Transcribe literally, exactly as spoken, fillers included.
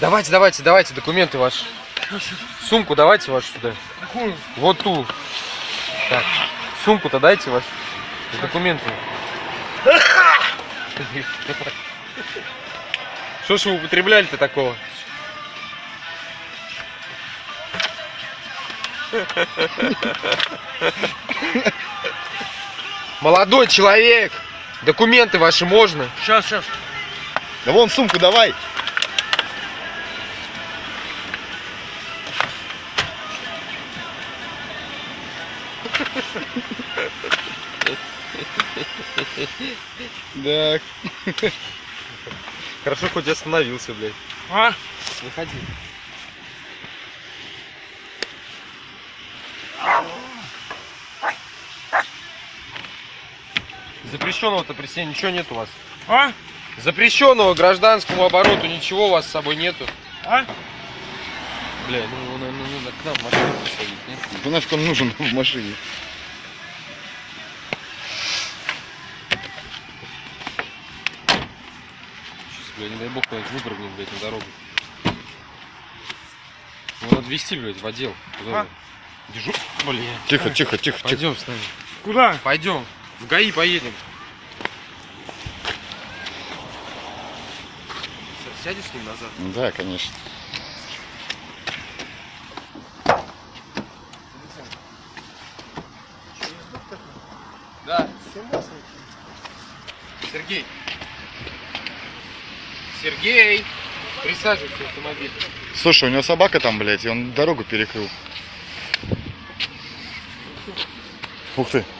Давайте, давайте, давайте документы ваши. Сумку давайте вашу сюда. Какую? Вот ту. Так. Сумку-то дайте вашу. Документы. Что ж вы употребляли-то такого? Молодой человек! Документы ваши можно? Сейчас, сейчас. Да вон сумку давай. Так. Хорошо, хоть я остановился, блядь. А? Выходи. Запрещенного-то при себе ничего нет у вас? А? Запрещенного гражданскому обороту ничего у вас с собой нету? А? Бля, ну, ну, ну, ну к нам в машину посадить, нет? Да нафиг он нужен в машине? Сейчас, бля, не дай бог, куда-нибудь выпрыгнул, блядь, на дорогу. Его надо везти, блядь, в отдел. Куда? А? Дежур... Блин. Тихо, тихо, тихо. Пойдем тихо. С нами. Куда? Пойдем. В ГАИ поедем. Сядешь с ним назад? Да, конечно. Да. Сергей. Сергей. Присаживайся в автомобиль. Слушай, у него собака там, блядь, и он дорогу перекрыл. Ух ты.